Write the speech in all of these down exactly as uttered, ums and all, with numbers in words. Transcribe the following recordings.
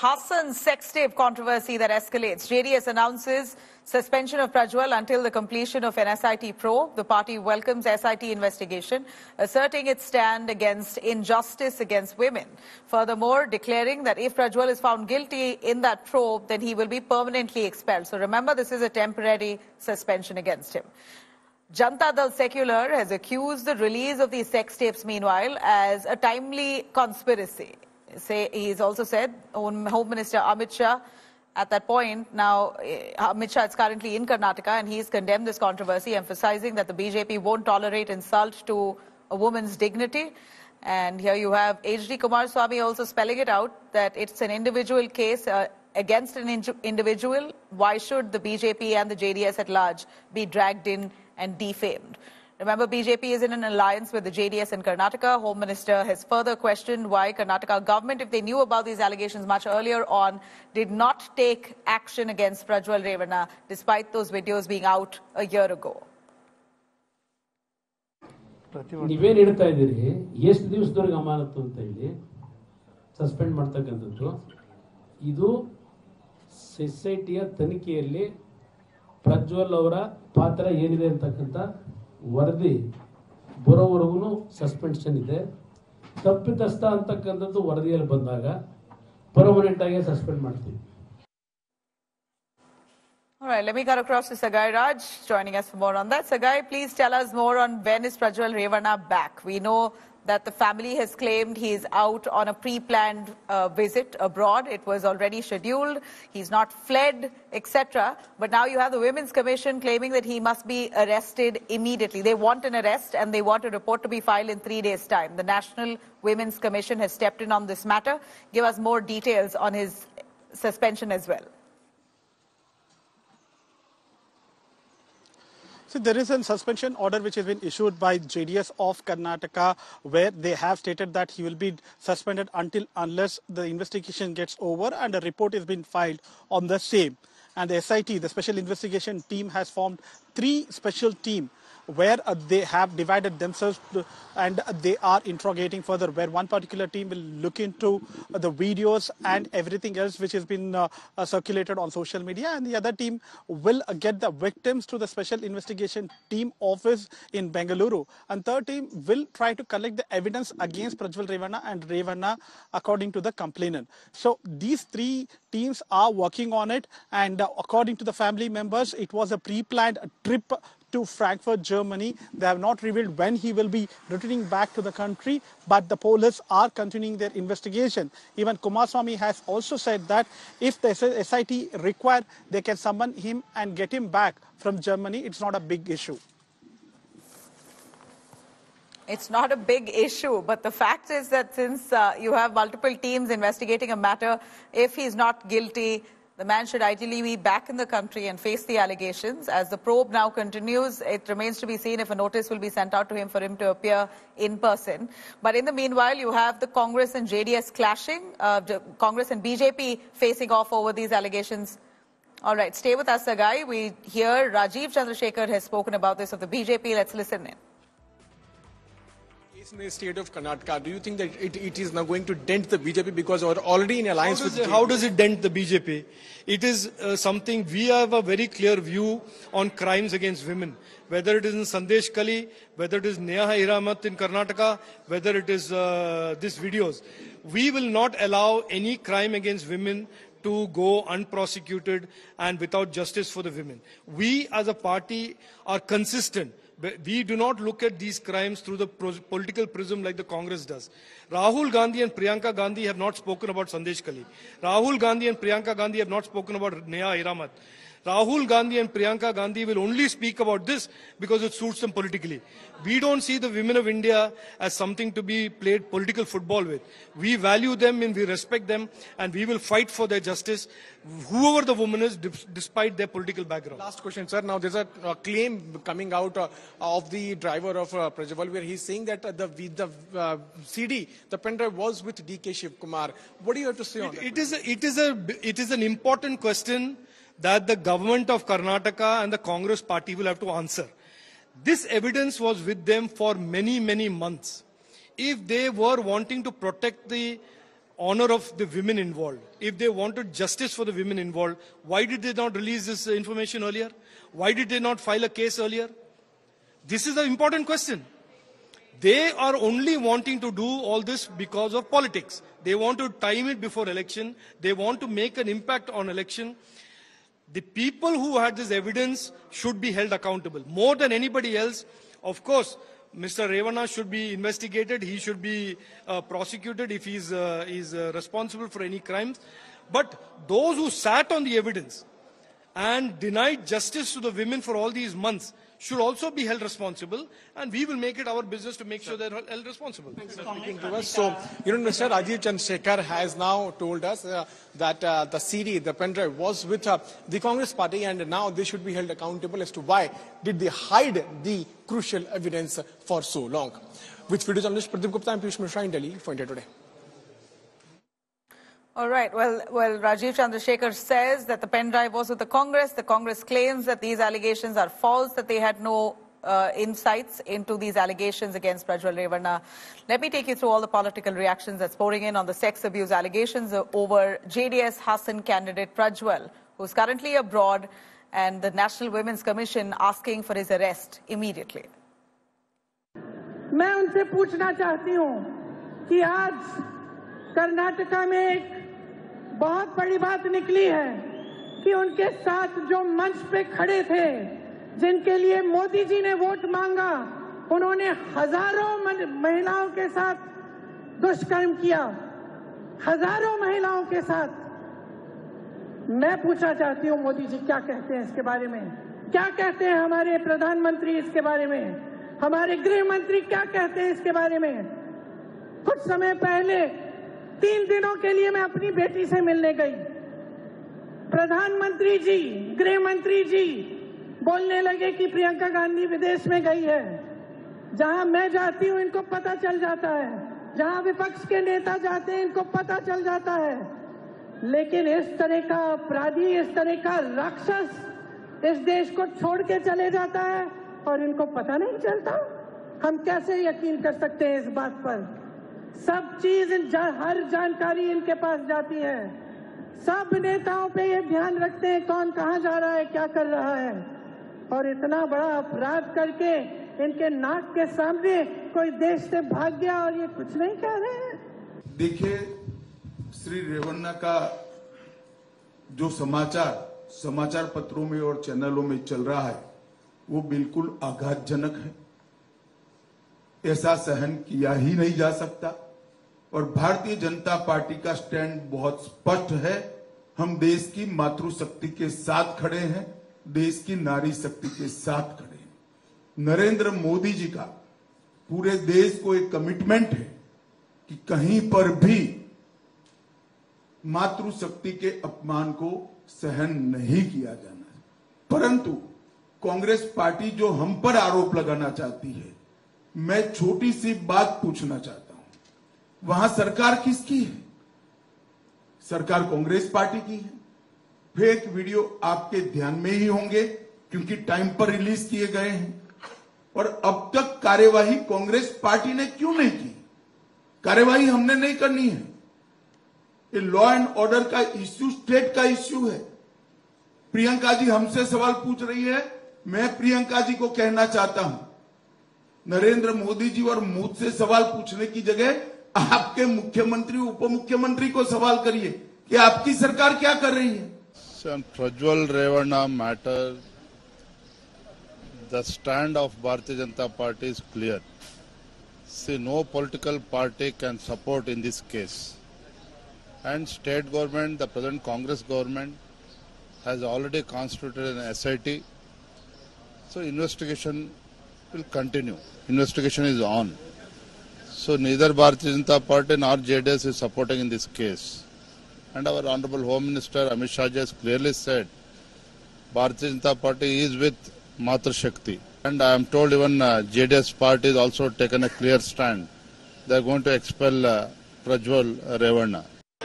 Hassan sex tape controversy that escalates. J D S announces suspension of Prajwal until the completion of an S I T probe. The party welcomes S I T investigation, asserting its stand against injustice against women. Furthermore, declaring that if Prajwal is found guilty in that probe, then he will be permanently expelled. So remember, this is a temporary suspension against him. Janata Dal Secular has accused the release of these sex tapes, meanwhile, as a timely conspiracy. Say, he's also said, Home Minister Amit Shah, at that point, now Amit Shah is currently in Karnataka, and he's condemned this controversy, emphasizing that the B J P won't tolerate insult to a woman's dignity. And here you have H D Kumaraswamy also spelling it out, that it's an individual case uh, against an in individual. Why should the B J P and the J D S at large be dragged in and defamed? Remember, B J P is in an alliance with the J D S in Karnataka. Home Minister has further questioned why Karnataka government, if they knew about these allegations much earlier on, did not take action against Prajwal Revanna, despite those videos being out a year ago. वरदी बरोवरेगू suspension है तप्पितस्थ अंतक्कंतद्दु वरदियल्लि बंदाग permanent आगि suspend माड्तीवि. All right, let me cut across to Sagai Raj joining us for more on that. Sagai, please tell us more on when is Prajwal Revanna back? We know that the family has claimed he is out on a pre-planned uh, visit abroad. It was already scheduled. He's not fled, et cetera. But now you have the Women's Commission claiming that he must be arrested immediately. They want an arrest and they want a report to be filed in three days' time. The National Women's Commission has stepped in on this matter. Give us more details on his suspension as well. So there is a suspension order which has been issued by J D S of Karnataka, where they have stated that he will be suspended until unless the investigation gets over and a report has been filed on the same. And the S I T, the Special Investigation Team, has formed three special teams where uh, they have divided themselves to, and they are interrogating further, where one particular team will look into uh, the videos and everything else which has been uh, uh, circulated on social media, and the other team will uh, get the victims to the Special Investigation Team office in Bengaluru, and third team will try to collect the evidence against Prajwal Revanna and Revanna according to the complainant. So these three teams are working on it, and uh, according to the family members, it was a pre-planned trip to Frankfurt, Germany. They have not revealed when he will be returning back to the country, but the police are continuing their investigation. Even Kumaraswamy has also said that if the S I T require, they can summon him and get him back from Germany. It's not a big issue. It's not a big issue, but the fact is that since uh, you have multiple teams investigating a matter, if he's not guilty, the man should ideally be back in the country and face the allegations. As the probe now continues, it remains to be seen if a notice will be sent out to him for him to appear in person. But in the meanwhile, you have the Congress and J D S clashing, uh, the Congress and B J P facing off over these allegations. All right, stay with us, Sagai. We hear Rajeev Chandrasekhar has spoken about this of the B J P. Let's listen in. In the state of Karnataka, do you think that it, it is now going to dent the B J P, because we are already in alliance with it? How does it dent the B J P? It is uh, something, we have a very clear view on crimes against women. Whether it is in Sandesh Kali, whether it is Neha Hiramat in Karnataka, whether it is uh, these videos. We will not allow any crime against women to go unprosecuted and without justice for the women. We as a party are consistent. We do not look at these crimes through the political prism like the Congress does. Rahul Gandhi and Priyanka Gandhi have not spoken about Sandesh Kali. Rahul Gandhi and Priyanka Gandhi have not spoken about Neha Hiramat. Rahul Gandhi and Priyanka Gandhi will only speak about this because it suits them politically. We don't see the women of India as something to be played political football with. We value them and we respect them, and we will fight for their justice, whoever the woman is, despite their political background. Last question, sir. Now, there's a uh, claim coming out uh, of the driver of uh, Prajwal, where he's saying that uh, the, the uh, C D, the pen drive, was with D K Shivkumar. What do you have to say it, on that? It is, a, it, is a, it is an important question that the government of Karnataka and the Congress party will have to answer. This evidence was with them for many, many months. If they were wanting to protect the honor of the women involved. If they wanted justice for the women involved, why did they not release this information earlier? Why did they not file a case earlier? This is an important question. They are only wanting to do all this because of politics. They want to time it before election. They want to make an impact on election. The people who had this evidence should be held accountable. More than anybody else, of course, Mister Revanna should be investigated. He should be uh, prosecuted if he is uh, is uh, responsible for any crimes. But those who sat on the evidence and denied justice to the women for all these months should also be held responsible, and we will make it our business to make sure they are held responsible. Thanks for talking to us. So, you know, Mister Rajeev Chandrasekhar has now told us uh, that uh, the C D, the pen drive, was with uh, the Congress party, and now they should be held accountable as to why did they hide the crucial evidence for so long. With video journalist Pradeep Gupta and Piyush Mishra in Delhi for India Today. All right. Well, well, Rajeev Chandrasekhar says that the pen drive was with the Congress. The Congress claims that these allegations are false, that they had no uh, insights into these allegations against Prajwal Revanna. Let me take you through all the political reactions that's pouring in on the sex abuse allegations over J D S Hassan candidate Prajwal, who's currently abroad, and the National Women's Commission asking for his arrest immediately. मैं उनसे पूछना चाहती हूँ कि आज कर्नाटका में बहुत बड़ी बात निकली है कि उनके साथ जो मंच पे खड़े थे, जिनके लिए मोदी जी ने वोट मांगा, उन्होंने हजारों महिलाओं के साथ दुष्कर्म किया, हजारों महिलाओं के साथ। मैं पूछना चाहती हूँ मोदी जी क्या कहते हैं इसके बारे में, क्या कहते हैं हमारे प्रधानमंत्री इसके बारे में, हमारे गृह मंत्री क्या कहते हैं इसके बारे में। कुछ समय पहले तीन दिनों के लिए मैं अपनी बेटी से मिलने गई। प्रधानमंत्री जी, गृह मंत्री जी बोलने लगे कि प्रियंका गांधी विदेश में गई है। जहां मैं जाती हूं इनको पता चल जाता है, जहां विपक्ष के नेता जाते हैं इनको पता चल जाता है। लेकिन इस तरह का अपराधी, इस तरह का राक्षस इस देश को छोड़ के चले जाता है और इनको पता नहीं चलता। हम कैसे यकीन कर सकते हैं इस बात पर? सब चीज, हर जानकारी इनके पास जाती है। सब नेताओं पे ये ध्यान रखते हैं कौन कहाँ जा रहा है, क्या कर रहा है। और इतना बड़ा अपराध करके इनके नाक के सामने कोई देश से भाग गया और ये कुछ नहीं कह रहे हैं। देखिए, श्री रेवन्ना का जो समाचार समाचार पत्रों में और चैनलों में चल रहा है वो बिल्कुल आघातजनक है। ऐसा सहन किया ही नहीं जा सकता। और भारतीय जनता पार्टी का स्टैंड बहुत स्पष्ट है। हम देश की मातृशक्ति के साथ खड़े हैं, देश की नारी शक्ति के साथ खड़े हैं। नरेंद्र मोदी जी का पूरे देश को एक कमिटमेंट है कि कहीं पर भी मातृशक्ति के अपमान को सहन नहीं किया जाना। परंतु कांग्रेस पार्टी जो हम पर आरोप लगाना चाहती है, मैं छोटी सी बात पूछना चाहता हूं, वहां सरकार किसकी है? सरकार कांग्रेस पार्टी की है। फेक वीडियो आपके ध्यान में ही होंगे क्योंकि टाइम पर रिलीज किए गए हैं। और अब तक कार्यवाही कांग्रेस पार्टी ने क्यों नहीं की? कार्यवाही हमने नहीं करनी है। ये लॉ एंड ऑर्डर का इश्यू स्टेट का इश्यू है। प्रियंका जी हमसे सवाल पूछ रही है, मैं प्रियंका जी को कहना चाहता हूं, नरेंद्र मोदी जी और मुझसे सवाल पूछने की जगह आपके मुख्यमंत्री, उप मुख्यमंत्री को सवाल करिए कि आपकी सरकार क्या कर रही है। Prajwal Revanna matter, the stand of Bharatiya Janata party is clear. See, no political party can support in this case, and state government, the present Congress government has already constituted an S I T. So investigation will continue. Investigation is on. So neither Bharatiya Janata Party nor J D S is supporting in this case. And our Honorable Home Minister Amit Shah has clearly said Bharatiya Janata Party is with Matru Shakti. And I am told even uh, J D S party has also taken a clear stand. They are going to expel uh, Prajwal uh, Revanna.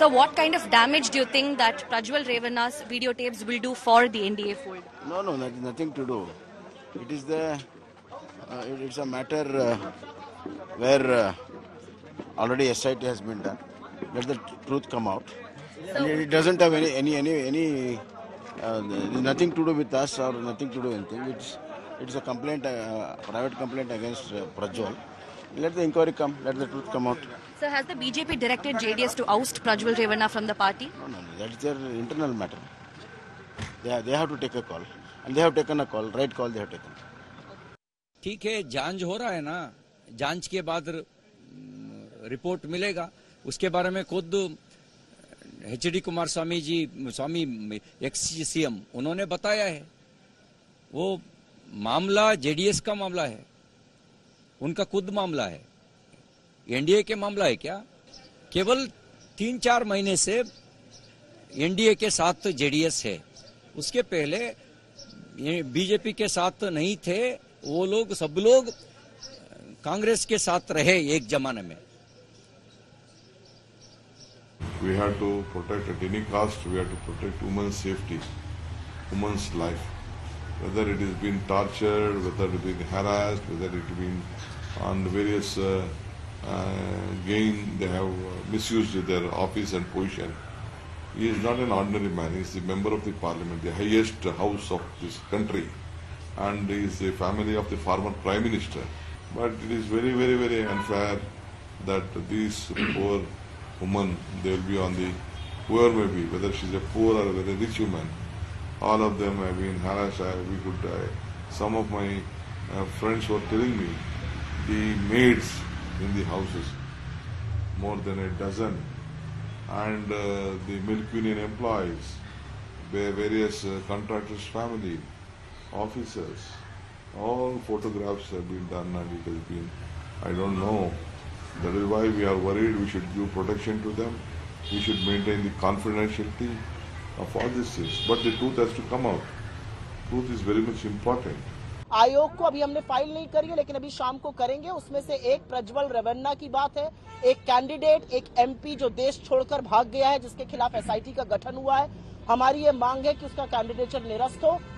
So what kind of damage do you think that Prajwal Revanna's videotapes will do for the N D A fold? No, no, nothing, nothing to do. It is the Uh, it's a matter uh, where uh, already S I T has been done. let the truth come out. And it doesn't have any any any any uh, nothing to do with us or nothing to do with anything. It's it's a complaint, uh, private complaint against uh, Prajwal. Let the inquiry come. Let the truth come out. Sir, has the B J P directed J D S to oust Prajwal Revanna from the party? No, no, no. That is their internal matter. They have, they have to take a call, and they have taken a call. Right call they have taken. ठीक है, जांच हो रहा है ना, जांच के बाद रिपोर्ट मिलेगा. उसके बारे में खुद H D Kumaraswamy ji Swamy ex CM उन्होंने बताया है. वो मामला जेडीएस का मामला है, उनका खुद मामला है, एनडीए के मामला है क्या? केवल तीन चार महीने से एनडीए के साथ जेडीएस है, उसके पहले बीजेपी के साथ नहीं थे वो लोग. सब लोग कांग्रेस के साथ रहे एक जमाने में. We have to protect at any cost. We have to protect women's safety, women's life. Whether it is being tortured, whether it is being harassed, whether it is being on various uh, uh, gain they have misused their office and position. He is not an ordinary man. He is a member of the parliament, the highest house of this country. And is the family of the former prime minister, but it is very, very, very unfair that these poor women, they will be on the, whoever may be, whether she is a poor or whether rich woman, all of them have been harassed. We could, uh, some of my uh, friends were telling me, the maids in the houses, more than a dozen, and uh, the milk union employees, various uh, contractors' family. Officers, all photographs have been done and it has been, I don't know. That is why we are worried. We should give protection to them. We should maintain the confidentiality of all these things. But the truth has to come out. Truth is very much important. आयोग को अभी हमने file नहीं करी है, लेकिन अभी शाम को करेंगे. उसमें से एक प्रज्वल रेवन्ना की बात है, एक कैंडिडेट, एक एमपी जो देश छोड़कर भाग गया है, जिसके खिलाफ एसआईटी का गठन हुआ है. हमारी ये मांग है कि उसका कैंडिडेचर निरस्त हो.